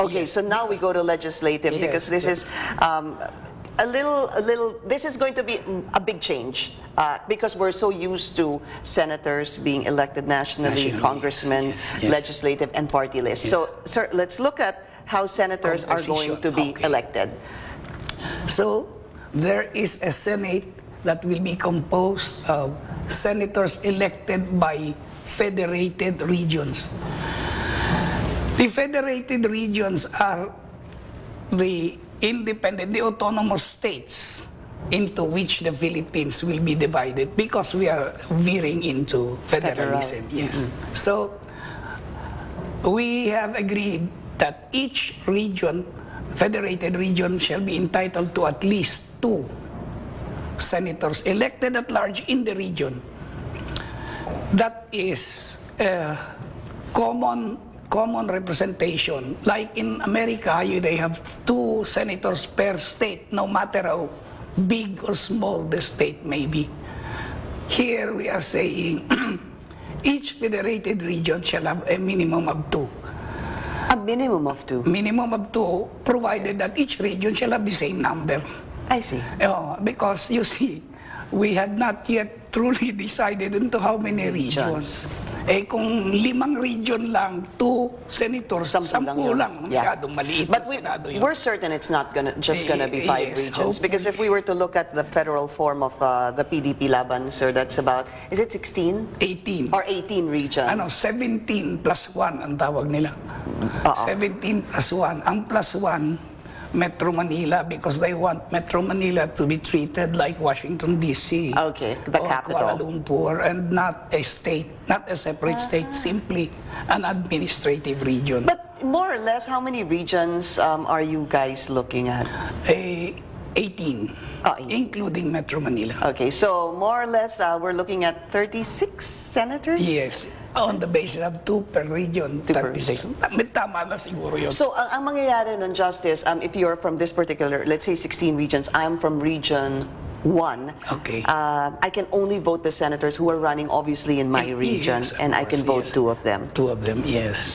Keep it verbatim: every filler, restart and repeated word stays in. Okay, so now we go to legislative, yes, because this yes. is um, a little, a little. This is going to be a big change uh, because we're so used to senators being elected nationally, nationally congressmen, yes, yes, yes. legislative, and party lists. Yes. So, sir, let's look at how senators are going to be okay. elected. So, there is a Senate that will be composed of senators elected by federated regions. The federated regions are the independent, the autonomous states into which the Philippines will be divided because we are veering into federalism. Federal. Yes. Mm-hmm. So we have agreed that each region, federated region, shall be entitled to at least two senators elected at large in the region. That is uh, common. common representation. Like in America, you, they have two senators per state, no matter how big or small the state may be. Here we are saying each federated region shall have a minimum of two. A minimum of two? Minimum of two, provided that each region shall have the same number. I see. Uh, because, you see, we had not yet truly decided into how many regions. Eh, kung limang region lang, two senators, sampu lang. Yeah. But we, we're certain it's not gonna, just going to be five yes, regions. Hopefully. Because if we were to look at the federal form of uh, the P D P Laban, sir, that's about, is it sixteen? eighteen. Or eighteen regions. Ano, seventeen plus one ang tawag nila. Uh-oh. seventeen plus one. Ang plus one... Metro Manila, because they want Metro Manila to be treated like Washington D C Okay, the or capital. Kuala Lumpur, and not a state, not a separate uh-huh. state, simply an administrative region. But more or less, how many regions um, are you guys looking at? A eighteen, oh, eighteen, including Metro Manila. Okay, so more or less, uh, we're looking at thirty-six senators? Yes. On the basis of two per region, thirty-six. Tama na siguro yun. So, ang, ang mangyayari ng Justice, um, if you're from this particular, let's say sixteen regions, I'm from region one. Okay. Uh, I can only vote the senators who are running, obviously, in my it region, is, and course, I can vote yes. two of them. Two of them, yes.